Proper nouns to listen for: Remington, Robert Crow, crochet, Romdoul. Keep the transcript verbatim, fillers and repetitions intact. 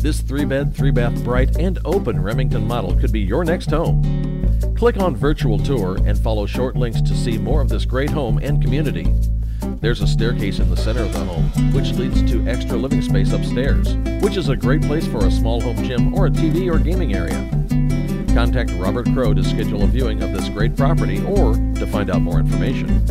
This three-bed, three-bath, bright, and open Remington model could be your next home. Click on Virtual Tour and follow short links to see more of this great home and community. There's a staircase in the center of the home, which leads to extra living space upstairs, which is a great place for a small home gym or a T V or gaming area. Contact Robert Crow to schedule a viewing of this great property or to find out more information.